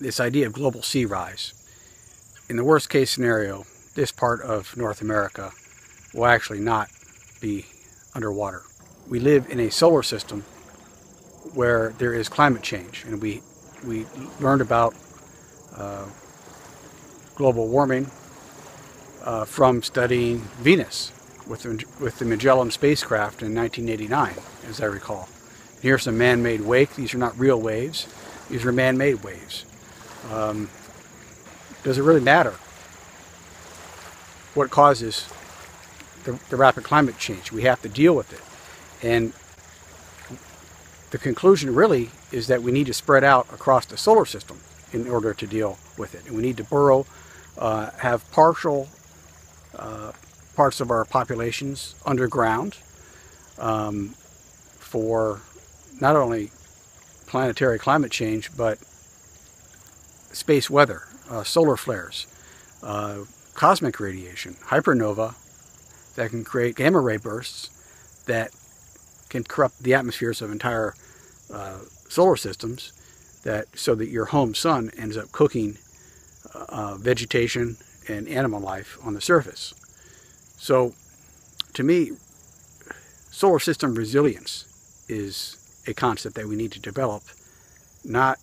this idea of global sea rise. In the worst case scenario, this part of North America will actually not be underwater. We live in a solar system where there is climate change, and we learned about global warming from studying Venus with the Magellan spacecraft in 1989, as I recall. And here's a man-made wake. These are not real waves. These are man-made waves. Does it really matter what causes the rapid climate change? We have to deal with it. And the conclusion really is that we need to spread out across the solar system in order to deal with it. And we need to burrow, have partial parts of our populations underground for not only planetary climate change, but space weather, solar flares, cosmic radiation, hypernova that can create gamma ray bursts that can corrupt the atmospheres of entire solar systems, so that your home sun ends up cooking vegetation and animal life on the surface. So to me, solar system resilience is a concept that we need to develop, not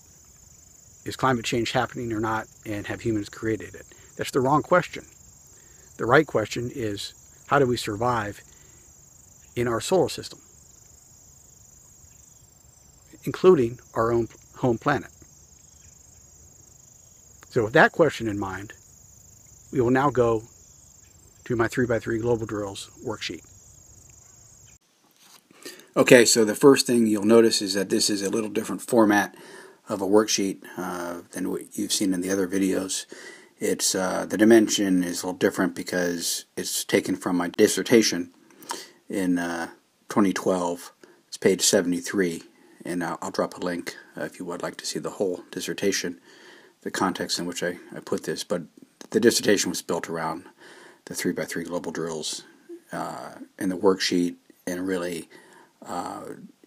is climate change happening or not, and have humans created it? That's the wrong question. The right question is, how do we survive in our solar system, including our own home planet? So with that question in mind, we will now go to my 3x3 Global Drills worksheet. Okay, so the first thing you'll notice is that this is a little different format of a worksheet than what you've seen in the other videos. It's the dimension is a little different because it's taken from my dissertation in 2012. It's page 73, and I'll drop a link if you would like to see the whole dissertation, the context in which I put this. But the dissertation was built around the 3x3 Global Drills and the worksheet, and really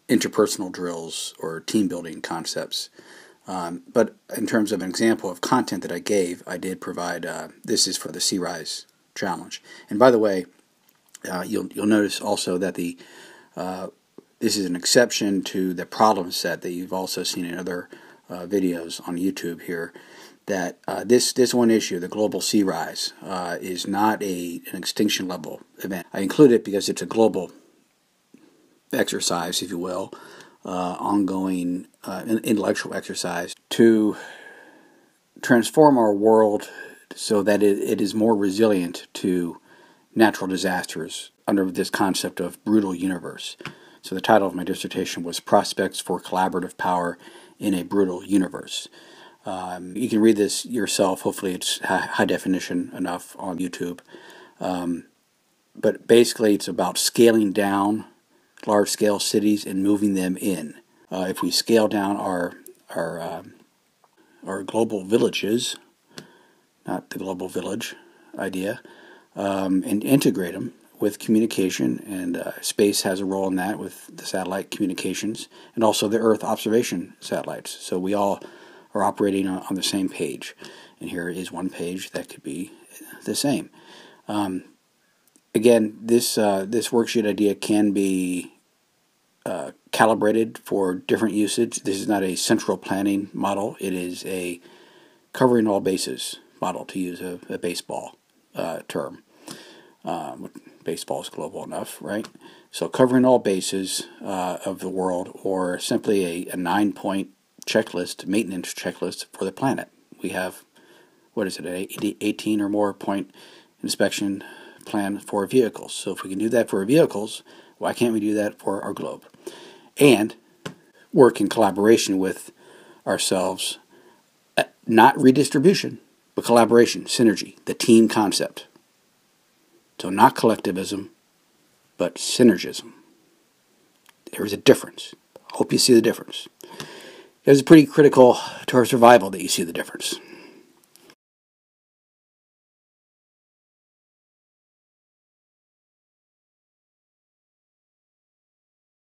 interpersonal drills or team building concepts. But in terms of an example of content that I gave, I did provide, this is for the Sea Rise Challenge. And by the way, you'll notice also that the this is an exception to the problem set that you've also seen in other videos on YouTube here, that this one issue, the global sea rise, is not an extinction level event. I include it because it's a global exercise, if you will, ongoing intellectual exercise to transform our world so that it is more resilient to natural disasters under this concept of brutal universe. So the title of my dissertation was Prospects for Collaborative Power in a Brutal Universe. You can read this yourself. Hopefully it's high definition enough on YouTube. But basically it's about scaling down large-scale cities and moving them in. If we scale down our global villages, not the global village idea, and integrate them with communication, and space has a role in that with the satellite communications and also the Earth observation satellites. So we all are operating on the same page, and here is one page that could be the same. Again, this worksheet idea can be calibrated for different usage. This is not a central planning model. It is a covering all bases model, to use a baseball term. Baseball is global enough, right? So covering all bases of the world, or simply a 9-point checklist, maintenance checklist for the planet. We have, what is it, an 18 or more point inspection plan for vehicles. So if we can do that for vehicles, why can't we do that for our globe? And work in collaboration with ourselves, not redistribution, but collaboration, synergy, the team concept. So not collectivism, but synergism. There is a difference. Hope you see the difference. It's pretty critical to our survival that you see the difference.